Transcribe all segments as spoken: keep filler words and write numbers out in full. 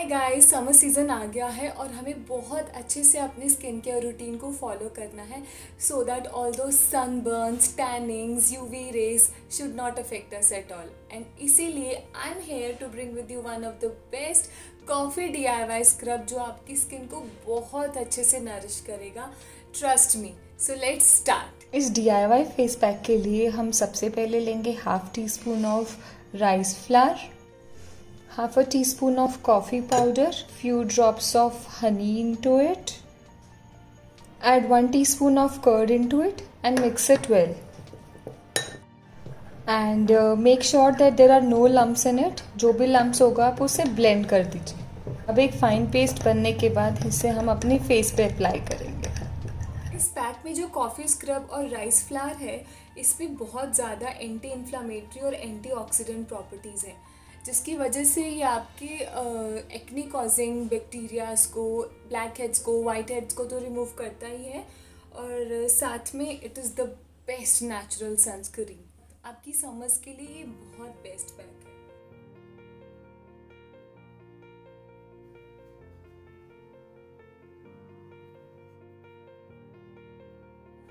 हाय guys, summer season आ गया है और हमें बहुत अच्छे से अपने स्किन केयर रूटीन को फॉलो करना है so that all those sunburns, tannings, UV rays should not affect us at all. And इसीलिए I am here to bring with you one of the best coffee D I Y scrub जो आपकी skin को बहुत अच्छे से nourish करेगा, trust me. So let's start. इस D I Y face pack के लिए हम सबसे पहले लेंगे half teaspoon of rice flour, half a teaspoon of coffee powder, few drops of honey into it. Add one teaspoon of curd into it and mix it well. And uh, make sure that there are no lumps in it. जो भी lumps होगा आप उसे blend कर दीजिए। अब एक fine paste बनने के बाद इसे हम अपने face पे apply करेंगे। इस पैक में जो कॉफ़ी स्क्रब और राइस फ्लावर है इसमें बहुत ज़्यादा एंटी इन्फ्लामेटरी और एंटी ऑक्सीडेंट प्रॉपर्टीज़ हैं, जिसकी वजह से ये आपके एक्ने कॉजिंग बैक्टीरियाज को, ब्लैक हेड्स को, वाइट हेड्स को तो रिमूव करता ही है और साथ में it is the best natural sunscreen. आपकी समर्स के लिए ये बहुत बेस्ट पैक है।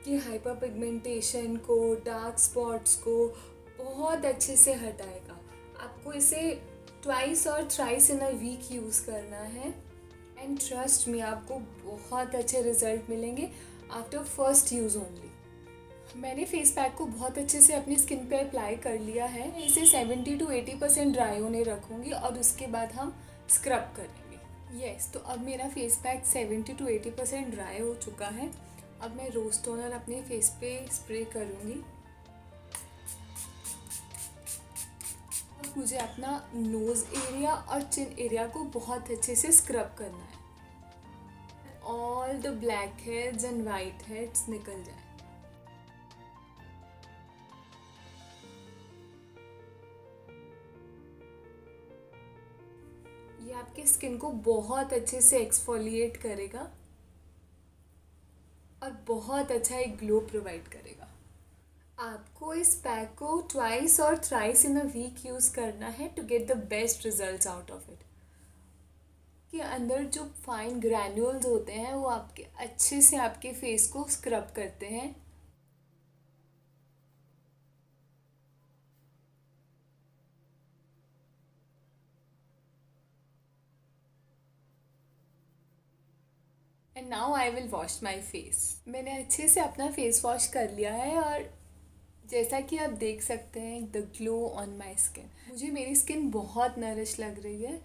ये हाइपर पिगमेंटेशन को, डार्क स्पॉट्स को बहुत अच्छे से हटाएगा। आपको इसे ट्वाइस और thrice in a week use करना है एंड ट्रस्ट मी आपको बहुत अच्छे रिजल्ट मिलेंगे आफ्टर फर्स्ट यूज़ ओनली। मैंने फेस पैक को बहुत अच्छे से अपनी स्किन पे अप्लाई कर लिया है। इसे seventy to eighty percent dry होने रखूँगी और उसके बाद हम स्क्रब करेंगे। येस, तो अब मेरा face pack seventy to eighty percent dry हो चुका है। अब मैं रोज टोनर अपने फेस पे स्प्रे करूँगी। मुझे अपना नोज़ एरिया और चिन एरिया को बहुत अच्छे से स्क्रब करना है। All the black heads and white heads निकल जाए। ये आपके स्किन को बहुत अच्छे से एक्सफोलिएट करेगा और बहुत अच्छा एक ग्लो प्रोवाइड करेगा। आपको इस पैक को ट्वाइस और thrice in a week use करना है to get the best results out of it. के अंदर जो फाइन ग्रैन्यूल्स होते हैं वो आपके अच्छे से आपके फेस को स्क्रब करते हैं। And now I will wash my face. मैंने अच्छे से अपना फेस वॉश कर लिया है और जैसा कि आप देख सकते हैं the glow on my skin, मुझे मेरी स्किन बहुत नरिश लग रही है।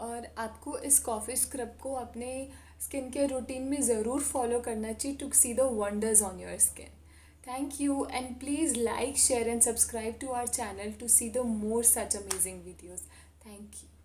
और आपको इस कॉफ़ी स्क्रब को अपने स्किन के रूटीन में ज़रूर फॉलो करना चाहिए to see the wonders on your skin. Thank you and please like, share and subscribe to our channel to see the more such amazing videos. Thank you.